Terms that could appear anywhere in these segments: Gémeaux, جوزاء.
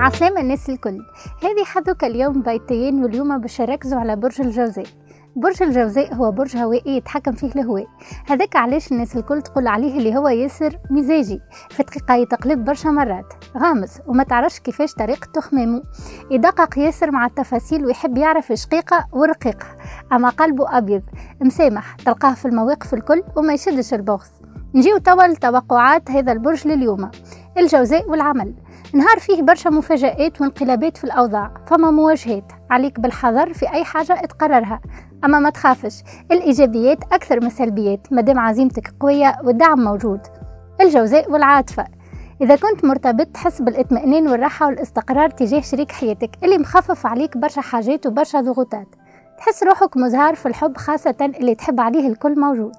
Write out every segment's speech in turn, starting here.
عسلامة الناس الكل. هذه حدث اليوم بيتين، واليوم باش نركزوا على برج الجوزاء. برج الجوزاء هو برج هوائي يتحكم فيه الهواء، هذاك علاش الناس الكل تقول عليه اللي هو ياسر مزاجي، في دقيقة يتقلب برشا مرات، غامض وما تعرفش كيفاش طريقة تخمامه، يدقق ياسر مع التفاصيل ويحب يعرف شقيقة ورقيقة، أما قلبه أبيض مسامح، تلقاه في المواقف الكل وما يشدش البغص. نجيو توا لتوقعات هذا البرج لليوم. الجوزاء والعمل، نهار فيه برشا مفاجآت وانقلابات في الأوضاع، فما مواجهات، عليك بالحذر في أي حاجة تقررها، أما ما تخافش، الإيجابيات أكثر من السلبيات مادام عزيمتك قوية والدعم موجود. الجوزاء والعاطفة، إذا كنت مرتبط تحس بالإطمئنان والراحة والاستقرار تجاه شريك حياتك اللي مخفف عليك برشا حاجات وبرشا ضغوطات، تحس روحك مزهار في الحب، خاصة اللي تحب عليه الكل موجود.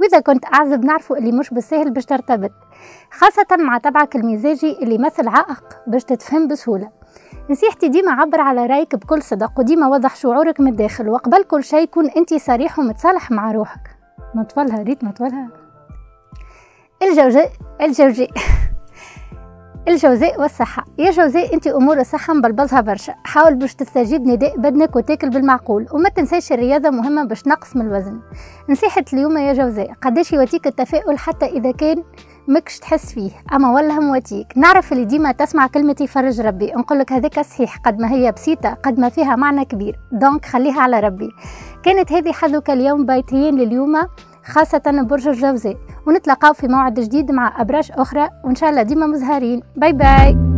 وإذا كنت أعزب نعرفوا اللي مش بالسهل باش ترتبط، خاصة مع طبعك المزاجي اللي يمثل عائق باش تتفهم بسهولة. نصيحتي ديما عبر على رايك بكل صدق، وديما وضح شعورك من الداخل، وقبل كل شيء كون انت صريح ومتصالح مع روحك. نطولها ريت نطولها. الجوزاء الجوزاء والصحة، يا جوزاء انت امور الصحة مبلبظها برشا، حاول باش تستجيب نداء بدنك وتاكل بالمعقول، وما تنساش الرياضة مهمة باش تنقص من الوزن. نصيحة اليوم يا جوزاء، قداش يواتيك التفاؤل حتى إذا كان مكش تحس فيه، أما والله مواتيك، نعرف اللي ديما تسمع كلمة يفرج ربي، نقولك هذاك صحيح، قد ما هي بسيطة قد ما فيها معنى كبير، دونك خليها على ربي. كانت هذه حظك اليوم بيتين لليوم، خاصة برج الجوزاء، ونتلقاو في موعد جديد مع أبراج أخرى، وإن شاء الله ديما مزهرين. باي باي.